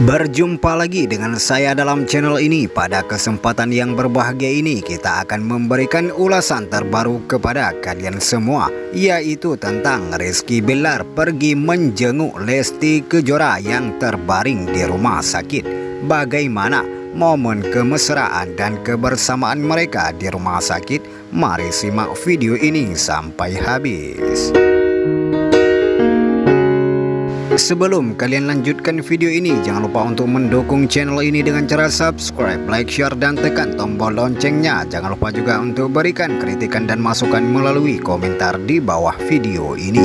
Berjumpa lagi dengan saya dalam channel ini. Pada kesempatan yang berbahagia ini kita akan memberikan ulasan terbaru kepada kalian semua, yaitu tentang Rizky Billar pergi menjenguk Lesti Kejora yang terbaring di rumah sakit. Bagaimana momen kemesraan dan kebersamaan mereka di rumah sakit? Mari simak video ini sampai habis. Sebelum kalian lanjutkan video ini, jangan lupa untuk mendukung channel ini dengan cara subscribe, like, share, dan tekan tombol loncengnya. Jangan lupa juga untuk berikan kritikan dan masukan melalui komentar di bawah video ini.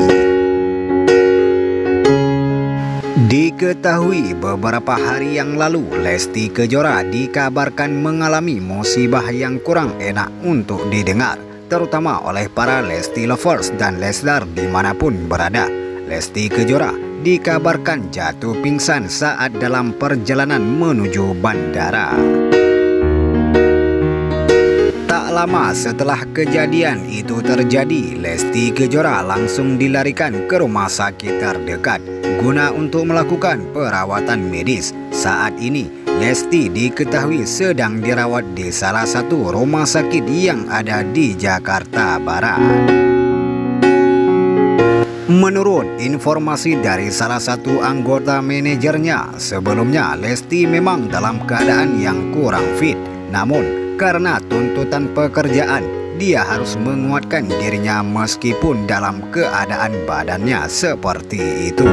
Diketahui beberapa hari yang lalu, Lesti Kejora dikabarkan mengalami musibah yang kurang enak untuk didengar, terutama oleh para Lesti lovers dan Leslar dimanapun berada. Lesti Kejora dikabarkan jatuh pingsan saat dalam perjalanan menuju bandara. Tak lama setelah kejadian itu terjadi, Lesti Kejora langsung dilarikan ke rumah sakit terdekat guna untuk melakukan perawatan medis. Saat ini Lesti diketahui sedang dirawat di salah satu rumah sakit yang ada di Jakarta Barat. Menurut informasi dari salah satu anggota manajernya, sebelumnya Lesti memang dalam keadaan yang kurang fit. Namun karena tuntutan pekerjaan, dia harus menguatkan dirinya meskipun dalam keadaan badannya seperti itu.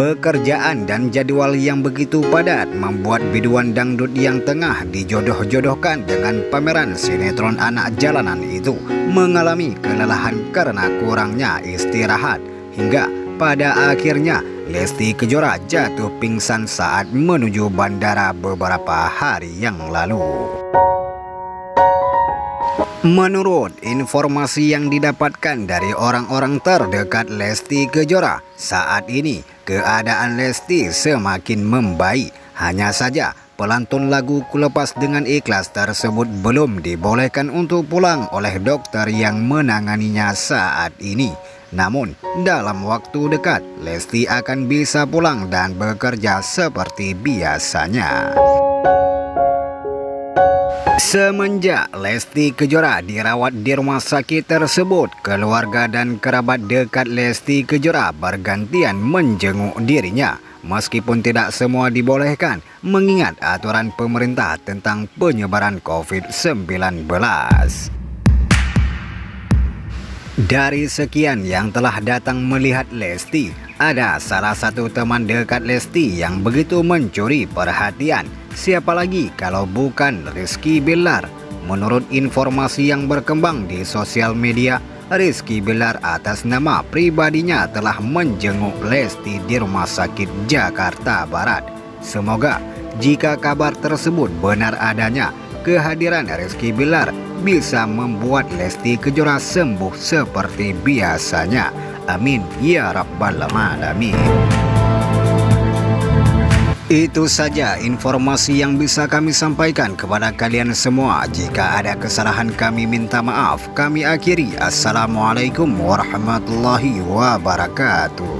Pekerjaan dan jadwal yang begitu padat membuat biduan dangdut yang tengah dijodoh-jodohkan dengan pameran sinetron anak jalanan itu mengalami kelelahan karena kurangnya istirahat, hingga pada akhirnya Lesti Kejora jatuh pingsan saat menuju bandara beberapa hari yang lalu. Menurut informasi yang didapatkan dari orang-orang terdekat Lesti Kejora, saat ini keadaan Lesti semakin membaik. Hanya saja pelantun lagu Kulepas dengan Ikhlas tersebut belum dibolehkan untuk pulang oleh dokter yang menanganinya saat ini. Namun dalam waktu dekat Lesti akan bisa pulang dan bekerja seperti biasanya. Semenjak Lesti Kejora dirawat di rumah sakit tersebut, keluarga dan kerabat dekat Lesti Kejora bergantian menjenguk dirinya. Meskipun tidak semua dibolehkan, mengingat aturan pemerintah tentang penyebaran COVID-19. Dari sekian yang telah datang melihat Lesti, ada salah satu teman dekat Lesti yang begitu mencuri perhatian. Siapa lagi kalau bukan Rizky Billar? Menurut informasi yang berkembang di sosial media, Rizky Billar atas nama pribadinya telah menjenguk Lesti di rumah sakit Jakarta Barat. Semoga jika kabar tersebut benar adanya, kehadiran Rizky Billar bisa membuat Lesti Kejora sembuh seperti biasanya. Amin ya rabbal alamin. Itu saja informasi yang bisa kami sampaikan kepada kalian semua. Jika ada kesalahan kami minta maaf. Kami akhiri. Assalamualaikum warahmatullahi wabarakatuh.